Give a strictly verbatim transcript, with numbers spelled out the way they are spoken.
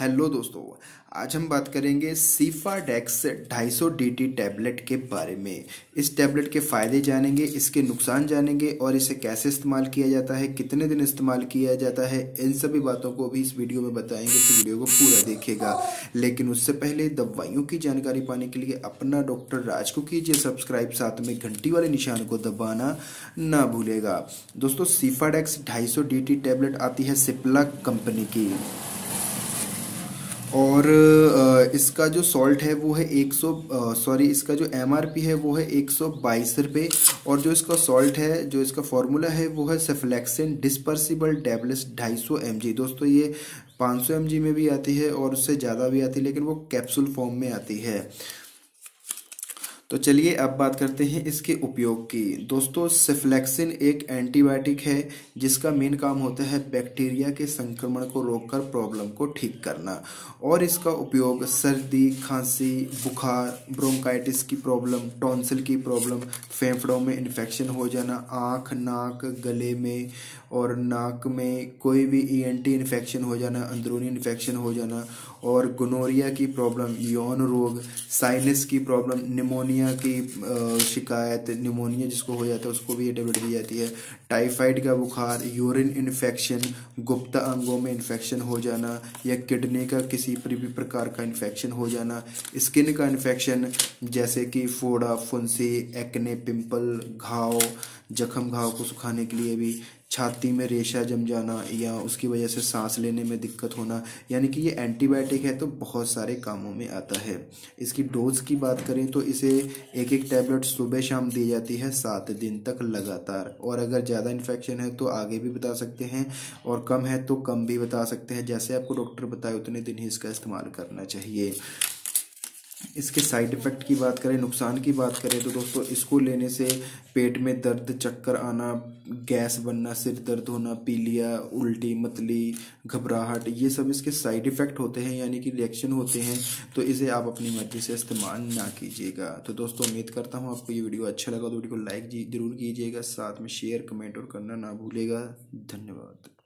Hello दोस्तों, आज हम बात करेंगे सेफाडेक्स दो सौ पचास डी टी टैबलेट के बारे में। इस टैबलेट के फ़ायदे जानेंगे, इसके नुकसान जानेंगे और इसे कैसे इस्तेमाल किया जाता है, कितने दिन इस्तेमाल किया जाता है, इन सभी बातों को भी इस वीडियो में बताएंगे। तो वीडियो को पूरा देखिएगा, लेकिन उससे पहले दवाइयों की जानकारी पाने के लिए अपना डॉक्टर राज को कीजिए सब्सक्राइब, साथ में घंटी वाले निशान को दबाना ना भूलेगा। दोस्तों, सेफाडेक्स दो सौ पचास डी टी टैबलेट आती है सिप्ला कंपनी की और इसका जो सॉल्ट है वो है एक सौ सॉरी इसका जो एमआरपी है वो है एक सौ बाईस रुपये और जो इसका सॉल्ट है, जो इसका फॉर्मूला है वो है सेफलेक्सिन डिस्पर्सिबल टैबलेट्स दो सौ एम जी। दोस्तों, ये पाँच सौ एम जी में भी आती है और उससे ज़्यादा भी आती है, लेकिन वो कैप्सूल फॉर्म में आती है। तो चलिए अब बात करते हैं इसके उपयोग की। दोस्तों, सेफलेक्सिन एक एंटीबायोटिक है जिसका मेन काम होता है बैक्टीरिया के संक्रमण को रोककर प्रॉब्लम को ठीक करना और इसका उपयोग सर्दी, खांसी, बुखार, ब्रोंकाइटिस की प्रॉब्लम, टॉन्सिल की प्रॉब्लम, फेफड़ों में इन्फेक्शन हो जाना, आँख, नाक, गले में और नाक में कोई भी ईएनटी इन्फेक्शन हो जाना, अंदरूनी इन्फेक्शन हो जाना और गोनोरिया की प्रॉब्लम, यौन रोग, साइनस की प्रॉब्लम, निमोनिया की शिकायत, निमोनिया जिसको हो जाता है उसको भी ये टैबलेट दी जाती है, टाइफाइड का बुखार, यूरिन इन्फेक्शन, गुप्त अंगों में इन्फेक्शन हो जाना या किडनी का किसी भी प्रकार का इन्फेक्शन हो जाना, स्किन का इन्फेक्शन जैसे कि फोड़ा, फुंसी, एक्ने, पिंपल, घाव, जख्म घाव को सुखाने के लिए भी, छाती में रेशा जम जाना या उसकी वजह से सांस लेने में दिक्कत होना, यानी कि ये एंटीबायोटिक है तो बहुत सारे कामों में आता है। इसकी डोज की बात करें तो इसे एक एक टैबलेट सुबह शाम दी जाती है सात दिन तक लगातार, और अगर ज़्यादा इन्फेक्शन है तो आगे भी बता सकते हैं और कम है तो कम भी बता सकते हैं। जैसे आपको डॉक्टर बताए उतने दिन ही इसका इस्तेमाल करना चाहिए। इसके साइड इफ़ेक्ट की बात करें, नुकसान की बात करें तो दोस्तों, इसको लेने से पेट में दर्द, चक्कर आना, गैस बनना, सिर दर्द होना, पीलिया, उल्टी, मतली, घबराहट, ये सब इसके साइड इफ़ेक्ट होते हैं, यानी कि रिएक्शन होते हैं। तो इसे आप अपनी मर्ज़ी से इस्तेमाल ना कीजिएगा। तो दोस्तों, उम्मीद करता हूँ आपको ये वीडियो अच्छा लगा। तो वीडियो को लाइक ज़रूर कीजिएगा, साथ में शेयर, कमेंट और करना ना भूलेगा। धन्यवाद।